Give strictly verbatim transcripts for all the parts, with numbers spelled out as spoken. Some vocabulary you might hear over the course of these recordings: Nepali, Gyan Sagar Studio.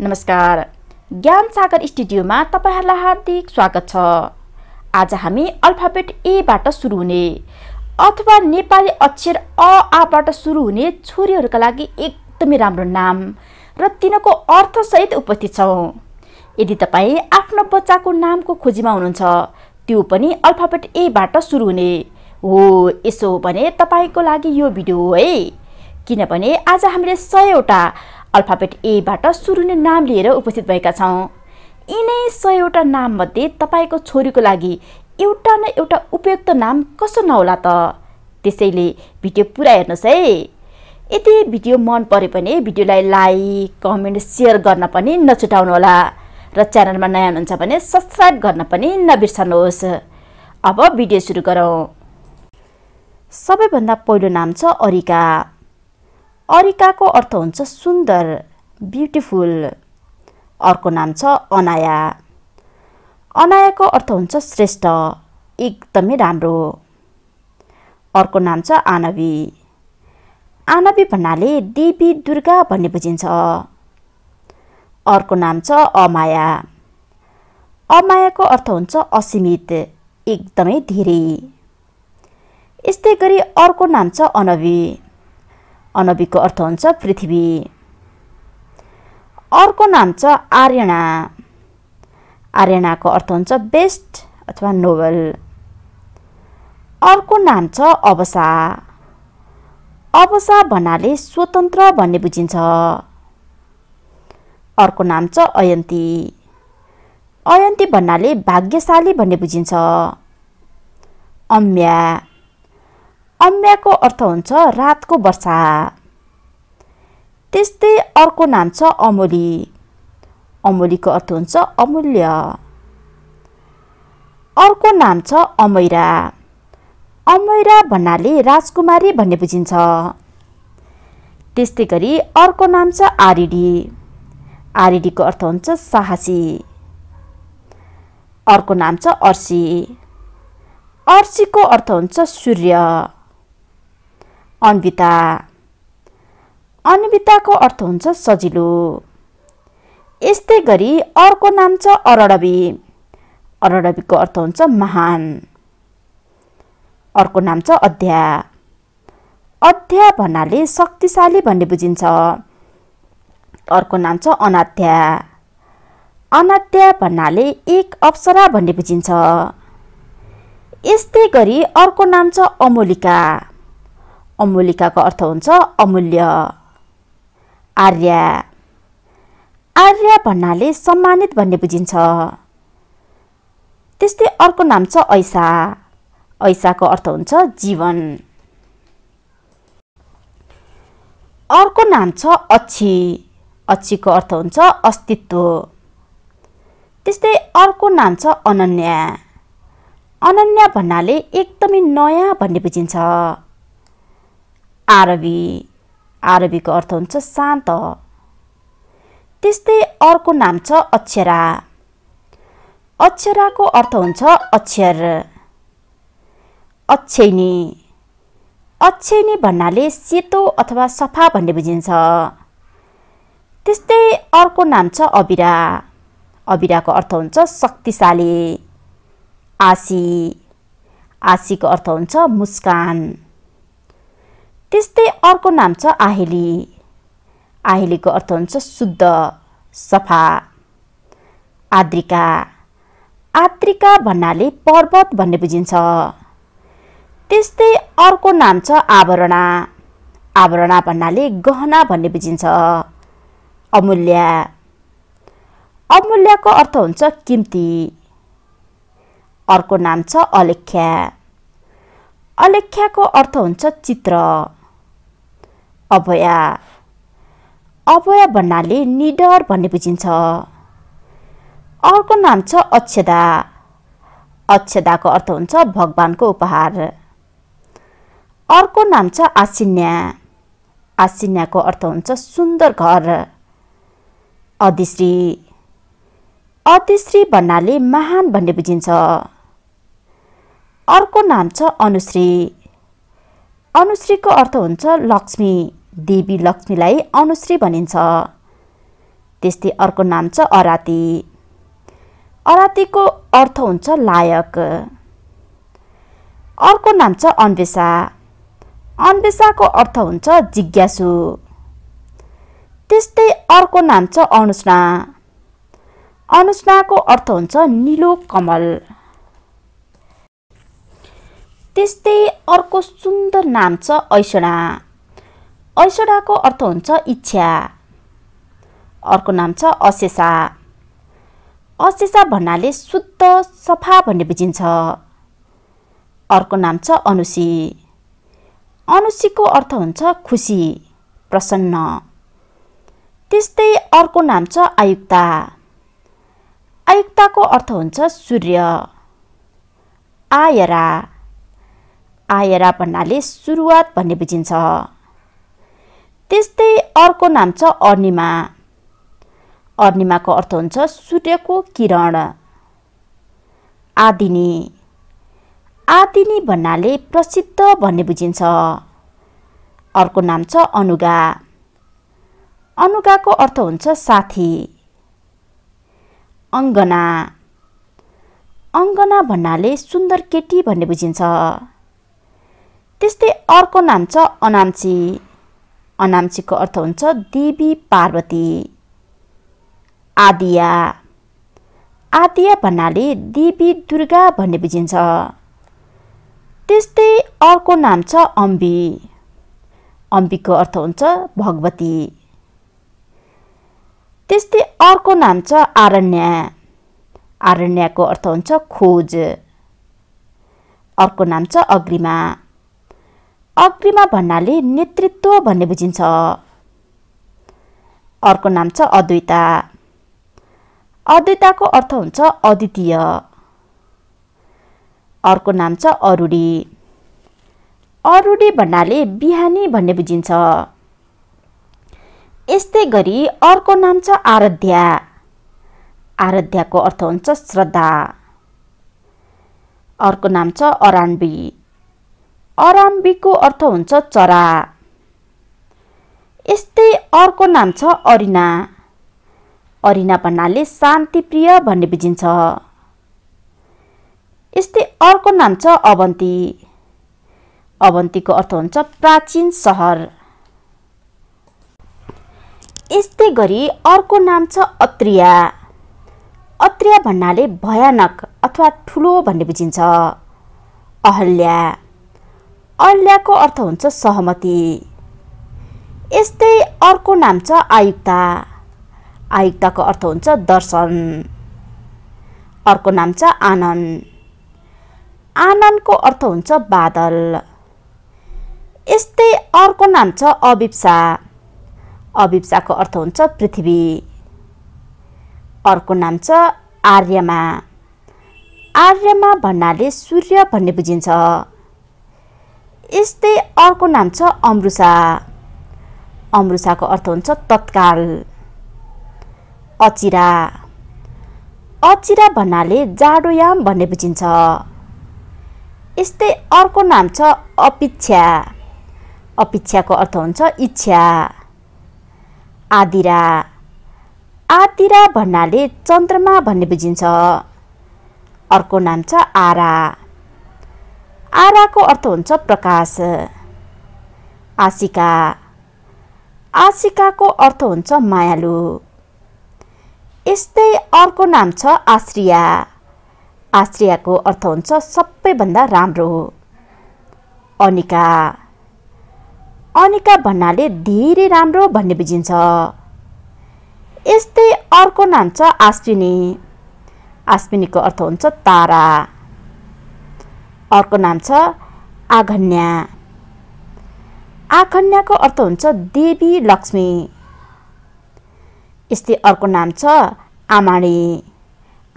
नमस्कार, ज्ञान सागर स्टुडियोमा तपाईहरुलाई हार्दिक स्वागत छ। आज हामी अल्फाबेट ए बाट सुरु हुने अथवा नेपाली अक्षर अ आ बाट सुरु हुने छोरीहरुका लागि एकदमै राम्रो नाम र तिनको अर्थ सहित उपस्थित छौं। यदि तपाई आफ्नो बच्चाको नामको खोजीमा हुनुहुन्छ, त्यो पनि अल्फाबेट ए बाट सुरु हुने हो, यसो हो भने तपाईको लागि यो भिडियो है, किनभने आज हामीले सय वटा अल्फाबेट ए बाट सुरु हुने नाम लिएर उपस्थित भएका छौं। यिनै सय वटा नाम मध्ये तपाईको छोरीको लागि एउटा न एउटा उपयुक्त नाम कसो नहोला त? त्यसैले भिडियो पुरा हेर्नुस् है। यदि भिडियो मन पर्यो भने भिडियोलाई लाइक, कमेन्ट, शेयर गर्न पनि नछुटाउनु होला र च्यानलमा नयाँ हुनुहुन्छ भने सब्स्क्राइब गर्न पनि नबिर्सनुहोस्। अब भिडियो सुरु गरौँ। सबैभन्दा पहिलो नाम छ अरिका। अरिका को अर्थ हुन्छ सुन्दर, ब्युटिफुल। अर्को नाम छ अनाया। अनाया को अर्थ हुन्छ श्रेष्ठ, एकदमै राम्रो। अर्को नाम छ आनवी। आनवी भन्नाले देवी दुर्गा भन्ने बुझिन्छ। अर्को नाम छ अमाया। अमाया को अर्थ हुन्छ असीमित, एकदमै धेरै। यस्तै गरी अर्को नाम छ अनवी। अनवी को अर्थ हुन्छ पृथ्वी। अर्को नाम छ आर्यना। आर्यना को अर्थ हुन्छ बेस्ट अथवा नोबल। अर्को नाम छ अवसा। अवसा भन्नाले स्वतन्त्र भन्ने बुझिन्छ। अर्को नाम छ अयन्ती। अयन्ती भन्नाले भाग्यशाली भन्ने बुझिन्छ। अम्या। अम्या को अर्थ हुन्छ रात को वर्षा। त्यस्तै अर्को नाम छ अमूली। अमूली को अर्थ हुन्छ अमूल्य। अर्को नाम छ अमैरा। अमैरा भन्नाले राजकुमारी भन्ने बुझिन्छ। त्यस्तै गरी अर्को नाम छ आरिडी। आरिडी को अर्थ हुन्छ साहसी। अर्को नाम छ अर्सी। अर्सी को अर्थ हुन्छ सूर्य। अन्विता। अन्विता को अर्थ हुन्छ सजिलो। यस्तै गरी अर्को नाम छ अरडवी। अरडवी को अर्थ हुन्छ महान। अर्को नाम छ अध्या। अध्या भन्नाले शक्तिशाली भन्ने बुझिन्छ। अर्को नाम छ अनाध्या। अनाध्या भन्नाले एक अप्सरा भन्ने बुझिन्छ। यस्तै गरी अर्को नाम छ अमूलिका। अमूलिका को अर्थ हुन्छ अमूल्य। आर्या। आर्या भन्नाले सम्मानित भन्ने बुझिन्छ। त्यस्तै अर्को नाम छ ऐसा। ऐसा को अर्थ हुन्छ जीवन। अर्को नाम छ अच्छी। अच्छी को अर्थ हुन्छ अस्तित्व। त्यस्तै अर्को नाम छ अनन्या। अनन्या भन्नाले एकदमै नयाँ भन्ने बुझिन्छ। आरबी। आरबी को अर्थ हुन्छ शान्त। त्यस्तै अर्को नाम छ अक्षरा। अक्षरा को अर्थ हुन्छ अक्षर। अक्षयनी। अक्षयनी भन्नाले सेतो अथवा सफा भन्ने बुझिन्छ। त्यस्तै अर्को नाम छ अबिरा। अबिरा को अर्थ हुन्छ शक्तिशाली। आशी। आशी को अर्थ हुन्छ मुस्कान। त्यस्तै अर्को नाम छ आहेली। आहेली को अर्थ हुन्छ शुद्ध, सफा। आद्रिका। आद्रिका भन्नाले पर्वत भन्ने बुझिन्छ। त्यस्तै अर्को नाम छ आभरणा। आभरणा भन्नाले गहना भन्ने बुझिन्छ। अमूल्या। अमूल्याको अर्थ हुन्छ किम्ती। अर्को नाम छ अलेख्या। अलेख्याको अर्थ हुन्छ चित्र। अभया। अभया भन्नाले निडर भन्ने बुझिन्छ। अर्को नाम छ अक्षदा। अक्षदाको अर्थ हुन्छ भगवानको उपहार। अर्को नाम छ आसिन्या। आसिन्याको अर्थ हुन्छ सुन्दर घर। अधिश्री। अधिश्री भन्नाले महान भन्ने बुझिन्छ। अर्को नाम छ अनुश्री। अनुश्री को अर्थ हुन्छ लक्ष्मी। देवी लक्ष्मीलाई अनुश्री भनिन्छ। त्यस्तै अर्को नाम छ अराती। अरातीको अर्थ हुन्छ लायक। अर्को नाम छ अन्वेषा। अन्वेषाको अर्थ हुन्छ जिज्ञासु। त्यस्तै अर्को नाम छ अनुष्णा। अनुष्णाको अर्थ हुन्छ नीलो कमल। त्यस्तै अर्को सुन्दर नाम छ ऐषणा। ऐषणाको अर्थ हुन्छ इच्छा। अर्को नाम छ अशेषा। अशेषा भन्नाले शुद्ध सफा भन्ने बुझिन्छ। अर्को नाम छ अनुसी। अनुसीको अर्थ हुन्छ खुसी प्रसन्न। त्यस्तै अर्को नाम छ आयुक्ता। आयुक्ताको अर्थ हुन्छ सूर्य। आयरा। आयरा भन्नाले सुरुवात भन्ने बुझिन्छ। त्यस्तै अर्को नाम छ अर्निमा। अर्निमाको अर्थ हुन्छ सूर्यको किरण। आदिनी। आदिनी भन्नाले प्रसिद्ध भन्ने बुझिन्छ। अर्को नाम छ अनुगा। अनुगाको अर्थ हुन्छ साथी। अङ्गना। अङ्गना भन्नाले सुन्दर केटी भन्ने बुझिन्छ। त्यस्तै अर्को नाम छ अनाम्ची। अनाम्चीको अर्थ हुन्छ देवी पार्वती। आदिया। आदिया भन्नाले देवी दुर्गा भन्ने बुझिन्छ। त्यस्तै अर्को नाम छ अम्बी। अम्बीको अर्थ हुन्छ भगवती। त्यस्तै अर्को नाम छ आरण्य। आरण्यको अर्थ हुन्छ खोज। अर्को नाम छ अग्रिमा। अग्रिमा भन्नाले नेतृत्व भन्ने बुझिन्छ। अर्को नाम छ अद्वैता। अद्वैताको अर्थ हुन्छ अद्वितीय। अर्को नाम छ अरुडी। अरुडी भन्नाले बिहानी भन्ने बुझिन्छ। यस्तै गरी अर्को नाम छ आराध्या। आराध्याको अर्थ हुन्छ श्रद्धा। अर्को नाम छ अराम्बी। अराम्बीको अर्थ हुन्छ चरा। यस्तै अर्को नाम छ अरिना। अरिना भन्नाले शान्तिप्रिय भन्ने बुझिन्छ। यस्तै अर्को नाम छ अवन्ती। अवन्तीको अर्थ हुन्छ प्राचीन सहर। यस्तै गरी अर्को नाम छ अत्रिया। अत्रिया भन्नाले भयानक अथवा ठुलो भन्ने बुझिन्छ। अहल्या। अहल्याको अर्थ हुन्छ सहमति। यस्तै अर्को नाम छ आयुक्ता। आयुक्ताको अर्थ हुन्छ दर्शन। अर्को नाम छ आनन्द। आनन्दको अर्थ हुन्छ बादल। यस्तै अर्को नाम छ अभिप्सा। अभिप्साको अर्थ हुन्छ पृथ्वी। अर्को नाम छ आर्यमा। आर्यमा भन्नाले सूर्य भन्ने बुझिन्छ। यस्तै अर्को नाम छ अमृषा। अमृषाको अर्थ हुन्छ तत्काल। अचिरा। अचिरा भन्नाले जाडोयाम भन्ने बुझिन्छ। यस्तै अर्को नाम छ अपिच्छा। अपिच्छाको अर्थ हुन्छ इच्छा। आदिरा। आदिरा भन्नाले चन्द्रमा भन्ने बुझिन्छ। अर्को नाम छ आरा। आराको अर्थ हुन्छ प्रकाश। आशिका। आशिकाको अर्थ हुन्छ मायालु। यस्तै अर्को नाम छ आश्रिया। आश्रियाको अर्थ हुन्छ सबैभन्दा राम्रो। अनिका। अनिका भन्नाले धेरै राम्रो भन्ने बुझिन्छ। यस्तै अर्को नाम छ आश्विनी। आश्विनीको अर्थ हुन्छ तारा। अर्को नाम छ आघन्या। आघन्याको अर्थ हुन्छ देवी लक्ष्मी। यस्तै अर्को नाम छ आमाडी।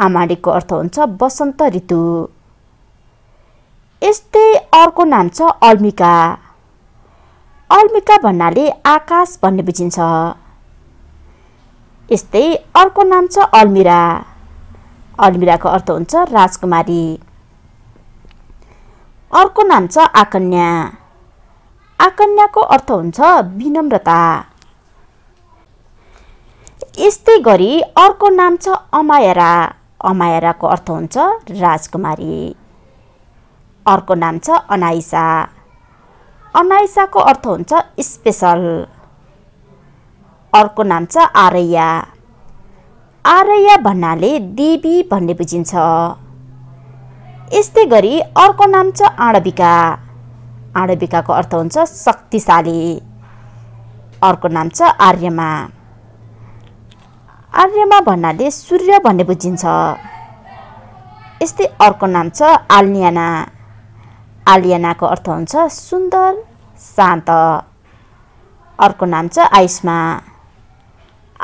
आमाडीको अर्थ हुन्छ वसन्त ऋतु। यस्तै अर्को नाम छ अल्मिका। अल्मिका भन्नाले आकाश भन्ने बुझिन्छ। यस्तै अर्को नाम छ अल्मिरा। अल्मिराको अर्थ हुन्छ राजकुमारी। अर्को नाम छ आकन्या। आकन्याको अर्थ हुन्छ विनम्रता। यस्तै गरी अर्को नाम छ अमायरा। अमायराको अर्थ हुन्छ राजकुमारी। अर्को नाम छ अनाइसा। अनाइसाको अर्थ हुन्छ स्पेशल। अर्को नाम छ आर्या। आर्या भन्नाले देवी भन्ने बुझिन्छ। यस्तै गरी अर्को नाम छ आणविका। आणविकाको अर्थ हुन्छ शक्तिशाली। अर्को नाम छ आर्यमा। आर्यमा भन्नाले सूर्य भन्ने बुझिन्छ। यस्तै अर्को नाम छ आलियाना। आलियानाको अर्थ हुन्छ सुन्दर, शान्त। अर्को नाम छ आयुष्मा।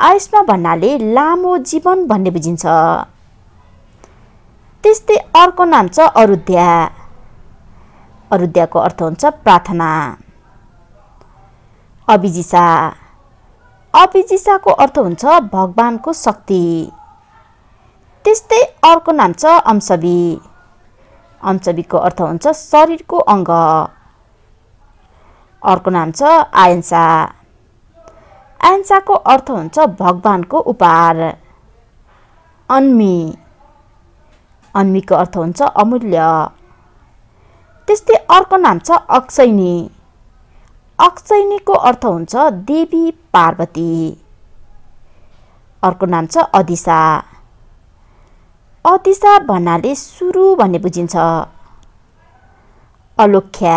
आयुष्मा भन्नाले लामो जीवन भन्ने बुझिन्छ। त्यस्तै अर्को नाम छ अरुध्या। अरुध्याको अर्थ हुन्छ प्रार्थना। अभिजिसा। अभिजिसाको अर्थ हुन्छ भगवानको शक्ति। त्यस्तै अर्को नाम छ अंशवी। अंशवीको अर्थ हुन्छ शरीरको अङ्ग। अर्को नाम छ आयन्सा। आयन्साको अर्थ हुन्छ भगवानको उपहार। अन्मी। अन्मीको अर्थ हुन्छ अमूल्य। त्यस्तै अर्को नाम छ अक्षयनी। अक्षयनीको अर्थ हुन्छ देवी पार्वती। अर्को नाम छ अदिशा। अदिशा भन्नाले सुरु भन्ने बुझिन्छ। अलोख्या।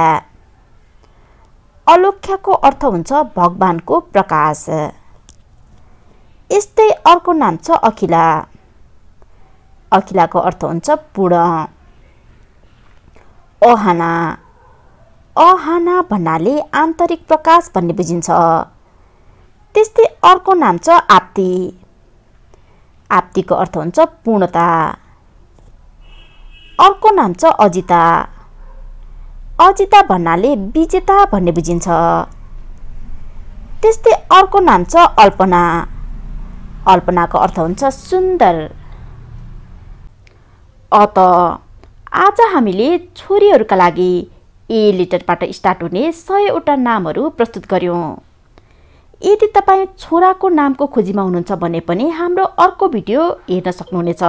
अलोख्याको अर्थ हुन्छ भगवानको प्रकाश। यस्तै अर्को नाम छ अखिला। अखिलाको अर्थ हुन्छ पूर्ण। ओहाना। अहाना भन्नाले आन्तरिक प्रकाश भन्ने बुझिन्छ। त्यस्तै अर्को नाम छ आप्ति। आप्तिको अर्थ हुन्छ पूर्णता। अर्को नाम छ अजिता। अजिता भन्नाले विजेता भन्ने बुझिन्छ। त्यस्तै अर्को नाम छ अल्पना। अल्पनाको अर्थ हुन्छ सुन्दर। अत आज हामीले छोरीहरूका लागि ए लेटरबाट स्टार्ट हुने सयवटा नामहरू प्रस्तुत गर्यौँ। यदि तपाईँ छोराको नामको खोजीमा हुनुहुन्छ भने पनि हाम्रो अर्को भिडियो हेर्न सक्नुहुनेछ,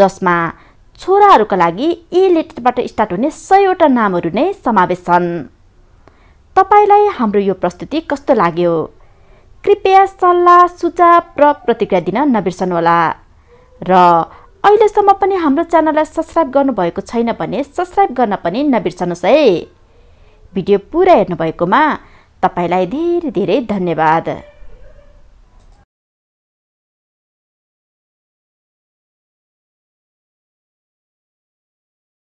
जसमा छोराहरूका लागि ए लेटरबाट स्टार्ट हुने सयवटा नामहरू नै समावेश छन्। तपाईँलाई हाम्रो यो प्रस्तुति कस्तो लाग्यो? कृपया सल्लाह, सुझाव र प्रतिक्रिया दिन नबिर्सनुहोला। र अहिलेसम्म पनि हाम्रो च्यानललाई सब्सक्राइब गर्नुभएको छैन भने सब्सक्राइब गर्न पनि नबिर्सनुहोस् है। भिडियो पुरा हेर्नुभएकोमा तपाईलाई धेरै धेरै धन्यवाद।